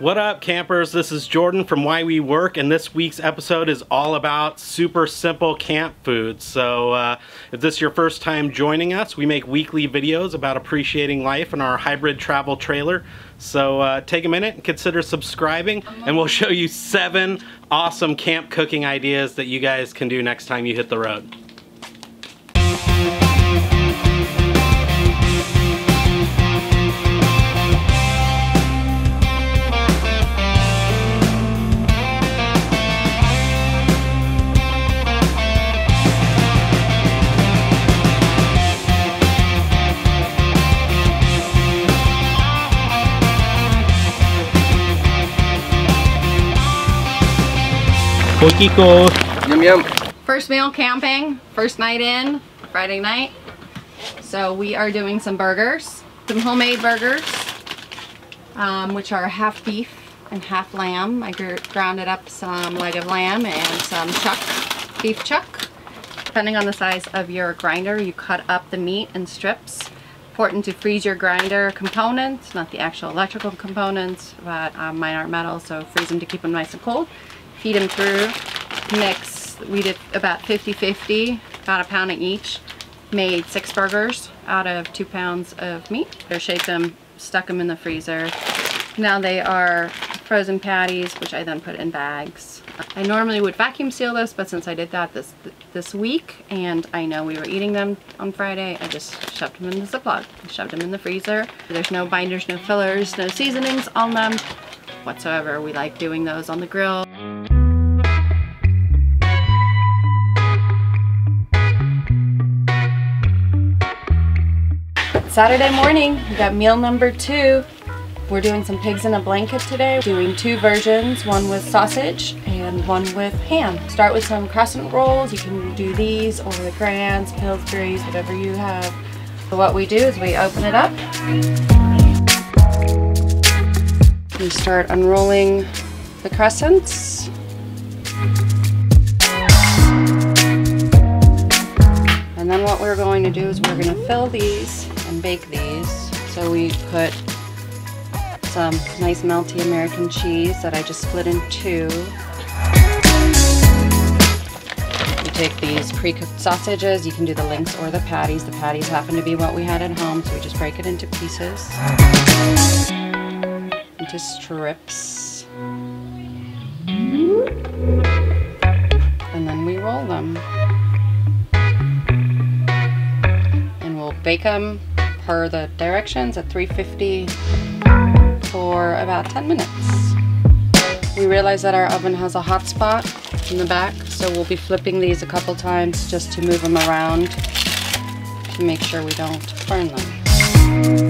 What up, campers? This is Jordan from Why We Work, and this week's episode is all about super simple camp foods. So if this is your first time joining us, we make weekly videos about appreciating life in our hybrid travel trailer. So take a minute and consider subscribing, and we'll show you 7 awesome camp cooking ideas that you guys can do next time you hit the road. Potjiekos. Yum yum. First meal camping, first night in, Friday night. So we are doing some burgers, some homemade burgers, which are half beef and half lamb. I grounded up some leg of lamb and some chuck, beef chuck. Depending on the size of your grinder, you cut up the meat in strips. Important to freeze your grinder components, not the actual electrical components, but mine aren't metal, so freeze them to keep them nice and cold. Feed them through, mix. We did about 50-50, about a pound of each. Made 6 burgers out of 2 pounds of meat. Or shaped them, stuck them in the freezer. Now they are frozen patties, which I then put in bags. I normally would vacuum seal this, but since I did that this week, and I know we were eating them on Friday, I just shoved them in the Ziploc, shoved them in the freezer. There's no binders, no fillers, no seasonings on them whatsoever. We like doing those on the grill. Saturday morning, we got meal number 2. We're doing some pigs in a blanket today. Doing 2 versions, one with sausage and one with ham. Start with some crescent rolls. You can do these or the Grands, Pillsbury's, whatever you have. But what we do is we open it up. We start unrolling the crescents. And then what we're going to do is we're going to fill these and bake these. So we put some nice melty American cheese that I just split in 2. You take these pre-cooked sausages. You can do the links or the patties. The patties happen to be what we had at home, so we just break it into pieces, into strips, and then we roll them. And we'll bake them per the directions at 350 for about 10 minutes. We realize that our oven has a hot spot in the back, so we'll be flipping these a couple times just to move them around to make sure we don't burn them.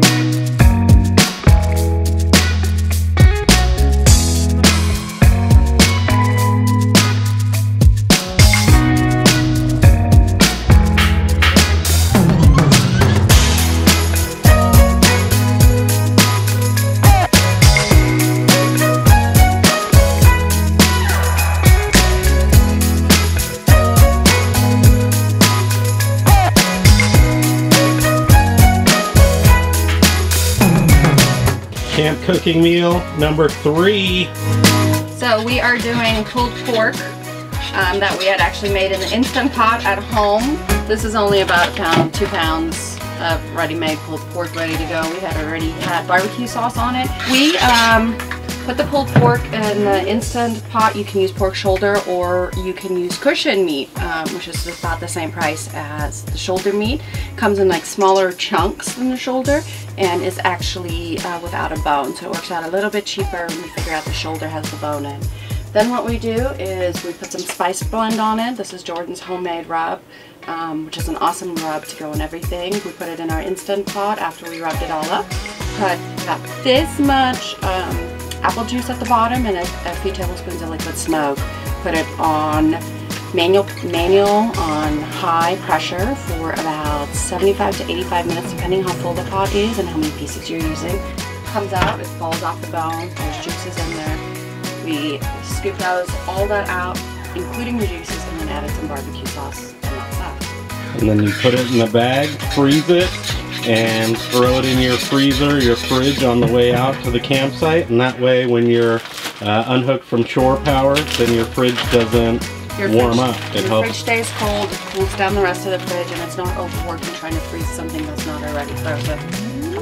Camp cooking meal number 3. So we are doing pulled pork that we had actually made in the Instant Pot at home. This is only about a pound, 2 pounds of ready-made pulled pork ready to go. We had already had barbecue sauce on it. We put the pulled pork in the Instant Pot. You can use pork shoulder or you can use cushion meat, which is about the same price as the shoulder meat. Comes in like smaller chunks than the shoulder and is actually without a bone. So it works out a little bit cheaper when we figure out the shoulder has the bone in. Then what we do is we put some spice blend on it. This is Jordan's homemade rub, which is an awesome rub to go in everything. We put it in our Instant Pot after we rubbed it all up. Put about this much apple juice at the bottom and a few tablespoons of liquid smoke. Put it on manual on high pressure for about 75 to 85 minutes, depending how full the pot is and how many pieces you're using. Comes out, it falls off the bone, there's juices in there. We scoop those, all that out, including the juices, and then added some barbecue sauce. And then you put it in the bag, freeze it, and throw it in your freezer, your fridge, on the way out to the campsite. And that way when you're unhooked from shore power, then your fridge doesn't warm up. Your fridge stays cold, it cools down the rest of the fridge, and it's not overworking trying to freeze something that's not already frozen.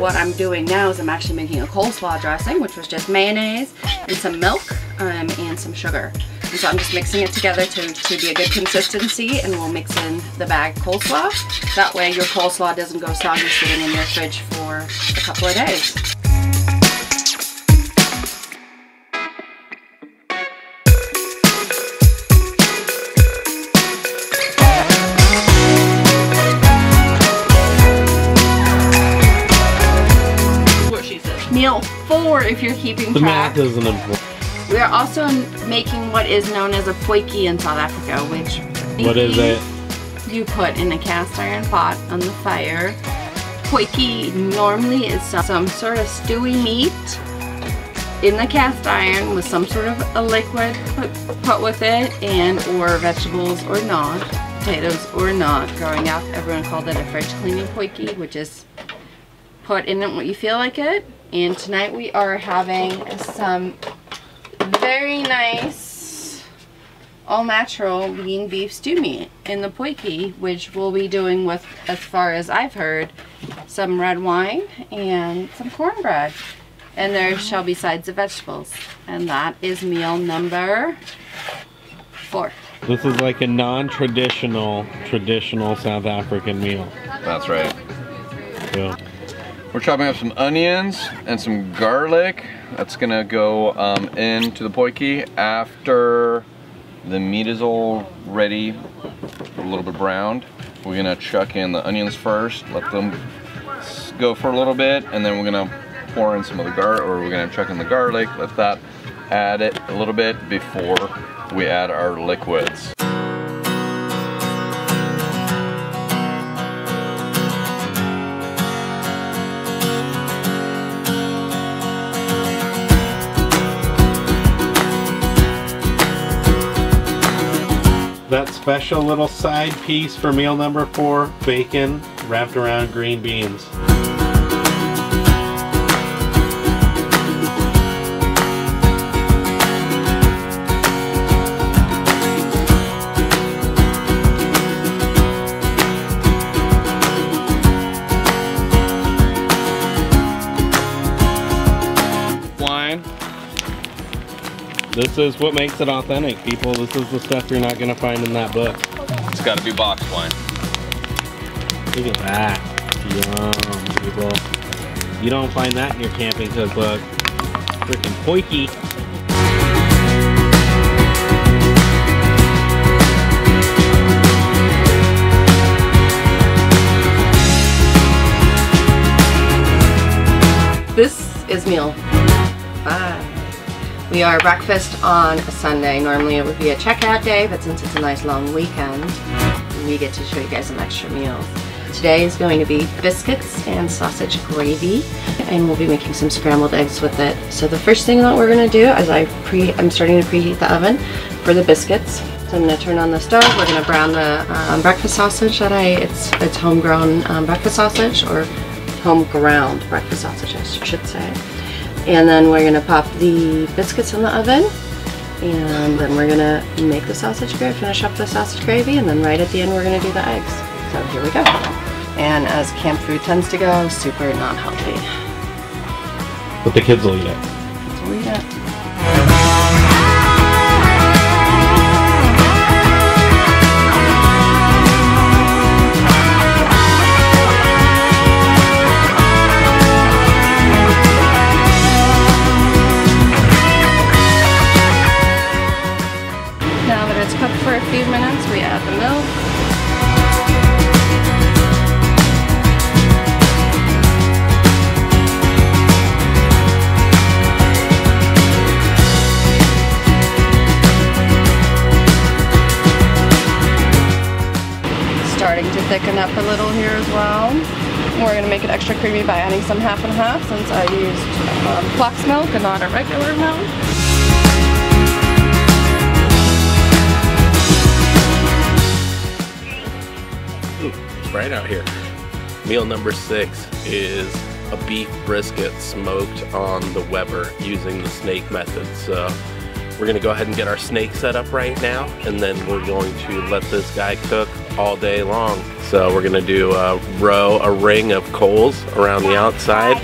What I'm doing now is I'm actually making a coleslaw dressing, which was just mayonnaise and some milk and some sugar. And so I'm just mixing it together to be a good consistency, and we'll mix in the bagged coleslaw. That way your coleslaw doesn't go soggy sitting in your fridge for a couple of days. What she said. Meal 4 if you're keeping track. The math isn't important. We are also making what is known as a potjie in South Africa, which what is it? You put in a cast iron pot on the fire. Potjie normally is some sort of stewy meat in the cast iron with some sort of a liquid put with it, and or vegetables or not, potatoes or not. Growing up, everyone called it a fridge cleaning potjie, which is put in it what you feel like it. And tonight we are having some very nice, all natural lean beef stew meat in the potjie, which we'll be doing with, as far as I've heard, some red wine and some cornbread. And there shall be sides of vegetables. And that is meal number 4. This is like a non-traditional, traditional South African meal. That's right. Yeah. We're chopping up some onions and some garlic. That's gonna go into the potjie after the meat is all ready, a little bit browned. We're gonna chuck in the onions first, let them go for a little bit, and then we're gonna pour in some of the garlic, or we're gonna chuck in the garlic, let that add it a little bit before we add our liquids. That special little side piece for meal number 4, bacon wrapped around green beans. Wine. This is what makes it authentic, people. This is the stuff you're not gonna find in that book. It's gotta be box wine. Look at that. Yum, people. You don't find that in your camping cookbook. Freaking potjie. This is meal 5. We are breakfast on a Sunday. Normally it would be a checkout day, but since it's a nice long weekend, we get to show you guys some extra meals. Today is going to be biscuits and sausage gravy, and we'll be making some scrambled eggs with it. So the first thing that we're gonna do is I'm starting to preheat the oven for the biscuits. So I'm gonna turn on the stove. We're gonna brown the breakfast sausage that it's homegrown breakfast sausage, or home-ground breakfast sausage, I should say. And then we're gonna pop the biscuits in the oven, and then we're gonna make the sausage gravy, finish up the sausage gravy, and then right at the end we're gonna do the eggs. So here we go. And as camp food tends to go, super not healthy. But the kids will eat it. Kids will eat it. For a few minutes, we add the milk. Starting to thicken up a little here as well. We're going to make it extra creamy by adding some half and half, since I used flax milk and not a regular milk. Right out here. Meal number 6 is a beef brisket smoked on the Weber using the snake method. So we're gonna go ahead and get our snake set up right now, and then we're going to let this guy cook all day long. So we're gonna do a ring of coals around the outside,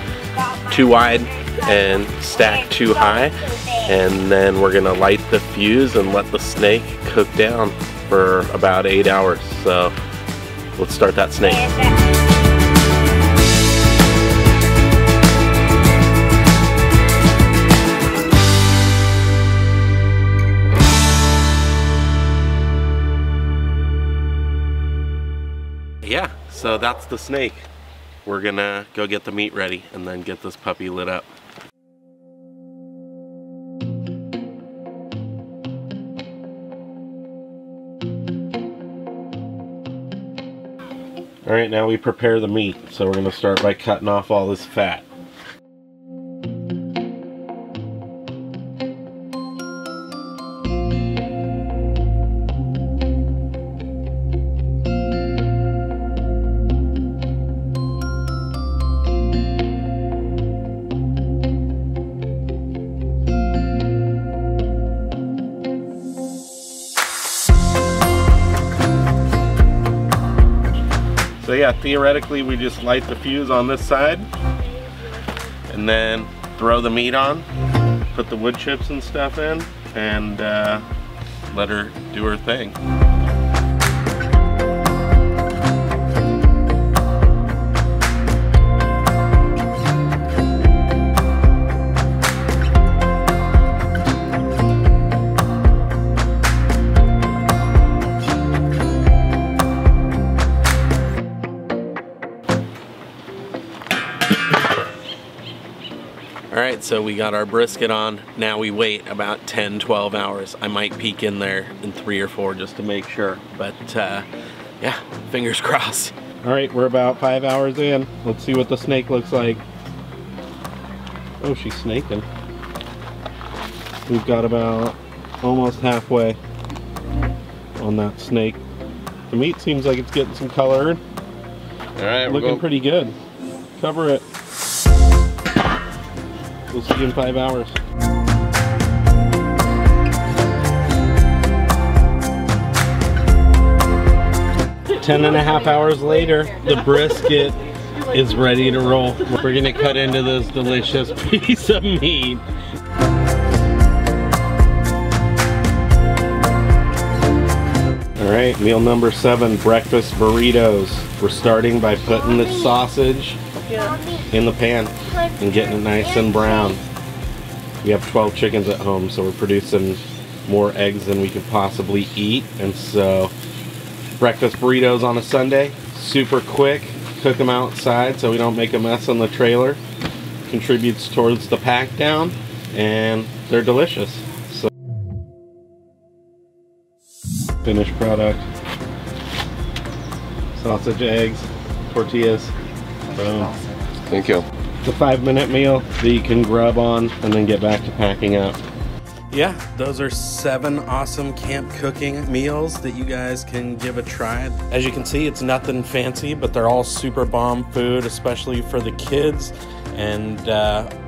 too wide and stacked too high, and then we're gonna light the fuse and let the snake cook down for about 8 hours. So let's start that snake. Yeah, so that's the snake. We're gonna go get the meat ready and then get this puppy lit up. All right, now we prepare the meat. So we're gonna start by cutting off all this fat. So yeah, theoretically we just light the fuse on this side and then throw the meat on, put the wood chips and stuff in, and let her do her thing. Alright, so we got our brisket on. Now we wait about 10-12 hours. I might peek in there in 3 or 4 just to make sure, but yeah, fingers crossed. Alright, we're about 5 hours in. Let's see what the snake looks like. Oh, she's snaking. We've got about almost halfway on that snake. The meat seems like it's getting some color. Alright, looking pretty good. Cover it. We'll see you in 5 hours. It's 10.5 hours later, the brisket is ready to roll. We're gonna cut into this delicious piece of meat. All right, meal number 7, breakfast burritos. We're starting by putting the sausage in the pan and getting it nice and brown. We have 12 chickens at home, so we're producing more eggs than we could possibly eat. And so breakfast burritos on a Sunday, super quick, cook them outside so we don't make a mess on the trailer, contributes towards the pack down, and they're delicious. So finished product, sausage, eggs, tortillas. Boom. Thank you. It's a 5-minute meal that you can grub on and then get back to packing up. Yeah, those are 7 awesome camp cooking meals that you guys can give a try. As you can see, it's nothing fancy, but they're all super bomb food, especially for the kids, and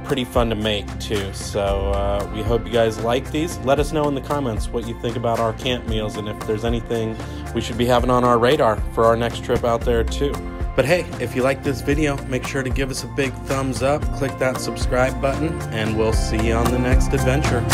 pretty fun to make too. So we hope you guys like these. Let us know in the comments what you think about our camp meals and if there's anything we should be having on our radar for our next trip out there too. But hey, if you like this video, make sure to give us a big thumbs up, click that subscribe button, and we'll see you on the next adventure.